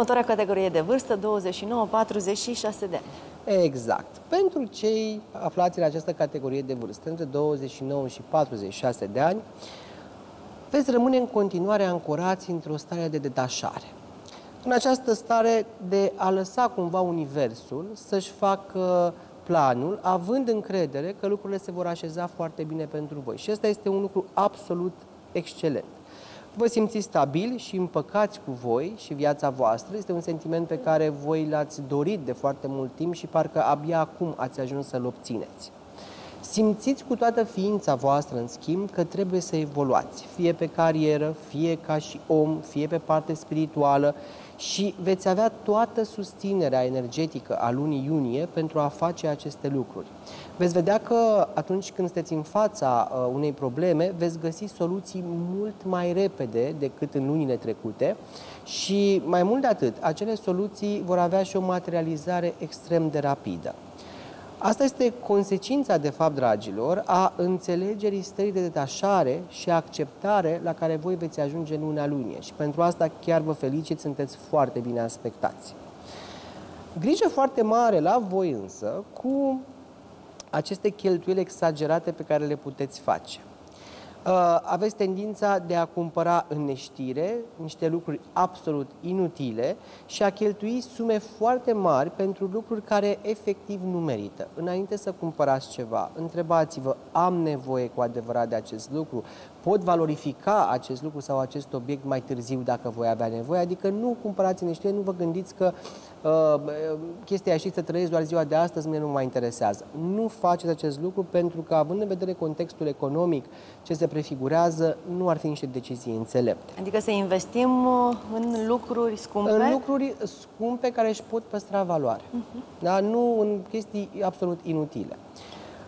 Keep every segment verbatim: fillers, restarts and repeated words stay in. Următoarea categorie de vârstă, douăzeci și nouă patruzeci și șase de ani. Exact. Pentru cei aflați în această categorie de vârstă, între douăzeci și nouă și patruzeci și șase de ani, veți rămâne în continuare ancorați într-o stare de detașare. În această stare de a lăsa cumva universul să-și facă planul, având încredere că lucrurile se vor așeza foarte bine pentru voi. Și ăsta este un lucru absolut excelent. Vă simțiți stabili și împăcați cu voi și viața voastră. Este un sentiment pe care voi l-ați dorit de foarte mult timp și parcă abia acum ați ajuns să-l obțineți. Simțiți cu toată ființa voastră, în schimb, că trebuie să evoluați, fie pe carieră, fie ca și om, fie pe parte spirituală și veți avea toată susținerea energetică a lunii iunie pentru a face aceste lucruri. Veți vedea că atunci când sunteți în fața unei probleme, veți găsi soluții mult mai repede decât în lunile trecute și, mai mult de atât, acele soluții vor avea și o materializare extrem de rapidă. Asta este consecința, de fapt, dragilor, a înțelegerii stării de detașare și acceptare la care voi veți ajunge în luna iunie. Și pentru asta chiar vă felicit, sunteți foarte bine aspectați. Grijă foarte mare la voi însă cu aceste cheltuieli exagerate pe care le puteți face. Aveți tendința de a cumpăra în neștire niște lucruri absolut inutile și a cheltui sume foarte mari pentru lucruri care efectiv nu merită. Înainte să cumpărați ceva, întrebați-vă, am nevoie cu adevărat de acest lucru? Pot valorifica acest lucru sau acest obiect mai târziu dacă voi avea nevoie? Adică nu cumpărați în neștire, nu vă gândiți că uh, chestia și să trăiesc doar ziua de astăzi, mie nu mă mai interesează. Nu faceți acest lucru pentru că, având în vedere contextul economic ce se prefigurează, nu ar fi niște decizii înțelepte. Adică să investim în lucruri scumpe? În lucruri scumpe care își pot păstra valoare, uh-huh. Dar nu în chestii absolut inutile.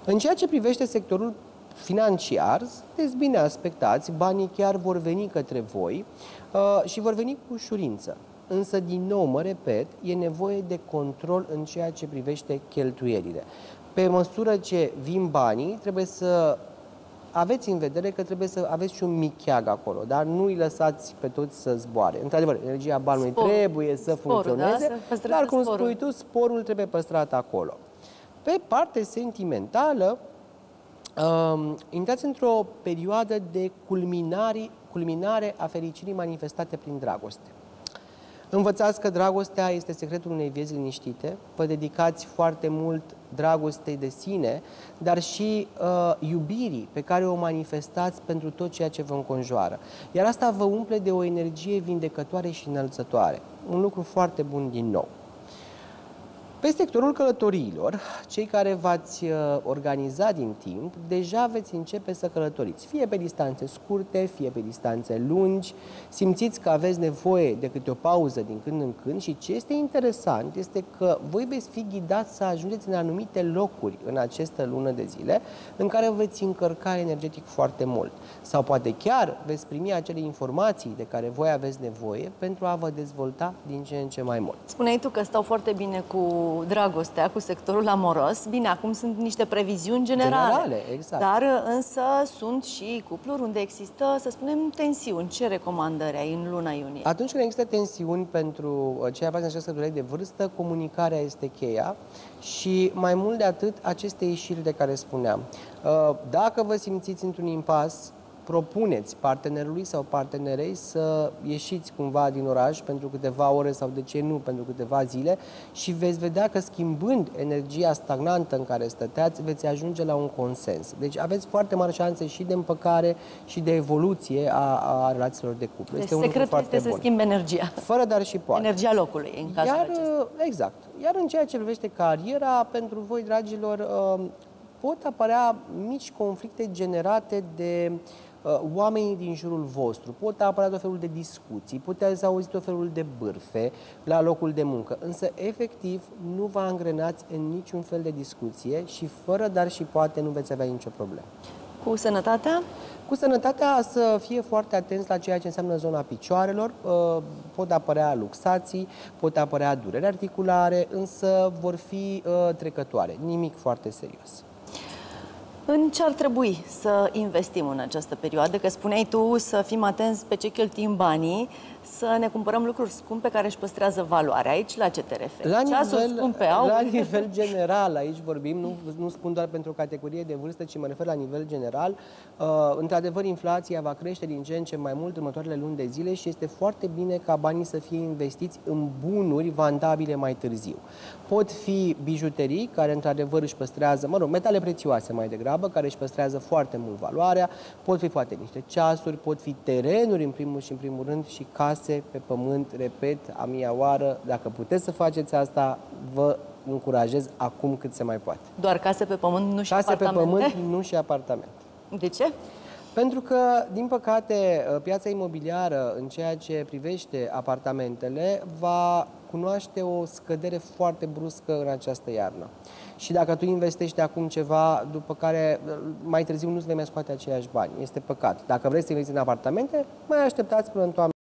În ceea ce privește sectorul financiar, sunteți bine aspectați, banii chiar vor veni către voi uh, și vor veni cu ușurință. Însă, din nou, mă repet, e nevoie de control în ceea ce privește cheltuielile. Pe măsură ce vin banii, trebuie să aveți în vedere că trebuie să aveți și un micheag acolo, dar nu îi lăsați pe toți să zboare. Într-adevăr, energia banului spor, trebuie să spor, funcționeze, da? Să dar, cum sporul. spui tu, sporul trebuie păstrat acolo. Pe parte sentimentală, Uh, intrați într-o perioadă de culminare a fericirii manifestate prin dragoste. Învățați că dragostea este secretul unei vieți liniștite, vă dedicați foarte mult dragostei de sine, dar și uh, iubirii pe care o manifestați pentru tot ceea ce vă înconjoară. Iar asta vă umple de o energie vindecătoare și înălțătoare. Un lucru foarte bun din nou. Pe sectorul călătoriilor, cei care v-ați organiza din timp, deja veți începe să călătoriți, fie pe distanțe scurte, fie pe distanțe lungi. Simțiți că aveți nevoie de câte o pauză din când în când și ce este interesant este că voi veți fi ghidați să ajungeți în anumite locuri în această lună de zile în care veți încărca energetic foarte mult. Sau poate chiar veți primi acele informații de care voi aveți nevoie pentru a vă dezvolta din ce în ce mai mult. Spuneai tu că stau foarte bine cu dragostea, cu sectorul amoros. Bine, acum sunt niște previziuni generale, generale exact. Dar însă sunt și cupluri unde există, să spunem, tensiuni. Ce recomandări ai în luna iunie? Atunci când există tensiuni pentru cei aflați în această durere de vârstă, comunicarea este cheia și, mai mult de atât, aceste ieșiri de care spuneam. Dacă vă simțiți într-un impas, propuneți partenerului sau partenerei să ieșiți cumva din oraș pentru câteva ore sau, de ce nu, pentru câteva zile și veți vedea că, schimbând energia stagnantă în care stăteați, veți ajunge la un consens. Deci aveți foarte mari șanse și de împăcare și de evoluție a, a relațiilor de cuplu. Deci este secretul un foarte este bun. Să schimbi energia. Fără dar și poate. Energia locului, în cazul Iar, acesta. Exact. Iar în ceea ce privește cariera, pentru voi, dragilor, pot apărea mici conflicte generate de oamenii din jurul vostru. Pot apărea tot felul de discuții, puteți auzi tot felul de bârfe la locul de muncă, însă efectiv nu vă angrenați în niciun fel de discuție și, fără dar și poate, nu veți avea nicio problemă. Cu sănătatea? Cu sănătatea să fie foarte atenți la ceea ce înseamnă zona picioarelor. Pot apărea luxații, pot apărea dureri articulare, însă vor fi trecătoare, nimic foarte serios. În ce ar trebui să investim în această perioadă? Că spuneai tu să fim atenți pe ce cheltuim banii, să ne cumpărăm lucruri scumpe care își păstrează valoarea. Aici, la ce te referi? La nivel, la nivel general, aici vorbim, nu, nu spun doar pentru o categorie de vârstă, ci mă refer la nivel general. Uh, într-adevăr, inflația va crește din ce în ce mai mult următoarele luni de zile și este foarte bine ca banii să fie investiți în bunuri vandabile mai târziu. Pot fi bijuterii care, într-adevăr, își păstrează, mă rog, metale prețioase mai degrabă, care își păstrează foarte mult valoarea, pot fi poate niște ceasuri, pot fi terenuri, în primul și în primul rând, și case pe pământ, repet, a mia oară, dacă puteți să faceți asta, vă încurajez acum cât se mai poate. Doar case pe pământ, nu și case apartamente? Case pe pământ, nu și apartament. De ce? Pentru că, din păcate, piața imobiliară, în ceea ce privește apartamentele, va cunoaște o scădere foarte bruscă în această iarnă. Și dacă tu investești acum ceva, după care mai târziu nu-ți vei mai scoate aceiași bani. Este păcat. Dacă vreți să investiți în apartamente, mai așteptați până în toamnă.